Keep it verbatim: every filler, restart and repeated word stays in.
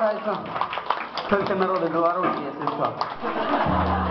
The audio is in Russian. касается только народа Беларуси, если что.